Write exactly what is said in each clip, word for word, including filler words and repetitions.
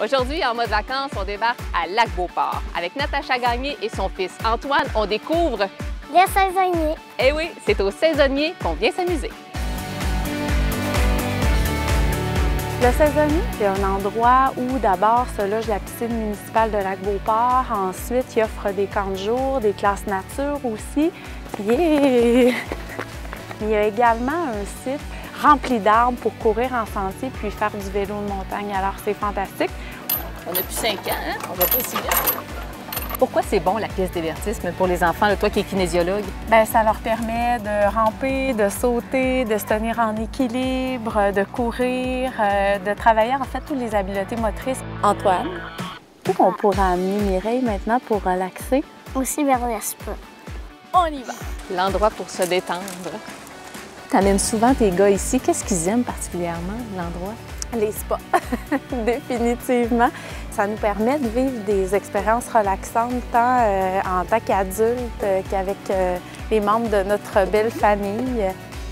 Aujourd'hui, en mode vacances, on débarque à Lac-Beauport. Avec Natacha Gagné et son fils Antoine, on découvre... Le saisonnier. Eh oui, c'est au saisonnier qu'on vient s'amuser. Le saisonnier, c'est un endroit où d'abord se loge la piscine municipale de Lac-Beauport. Ensuite, il offre des camps de jour, des classes nature aussi. Yeah! Il y a également un site rempli d'arbres pour courir en sentier puis faire du vélo de montagne. Alors, c'est fantastique. On a plus cinq ans, hein? On va pas si bien. Pourquoi c'est bon, la pièce d'avertissement pour les enfants, là, toi qui es kinésiologue? Bien, ça leur permet de ramper, de sauter, de se tenir en équilibre, de courir, euh, de travailler en fait toutes les habiletés motrices. Antoine, où qu'on pourra amener Mireille maintenant pour relaxer? Aussi vers le spa. On y va! L'endroit pour se détendre. Tu amènes souvent tes gars ici. Qu'est-ce qu'ils aiment particulièrement, l'endroit? Les spas, définitivement. Ça nous permet de vivre des expériences relaxantes tant euh, en tant qu'adultes euh, qu'avec euh, les membres de notre belle famille.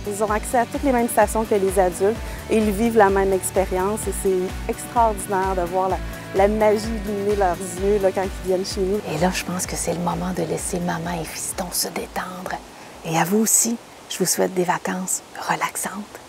Ils ont accès à toutes les mêmes stations que les adultes et ils vivent la même expérience. Et c'est extraordinaire de voir la, la magie illuminer leurs yeux là, quand ils viennent chez nous. Et là, je pense que c'est le moment de laisser maman et fiston se détendre. Et à vous aussi, je vous souhaite des vacances relaxantes.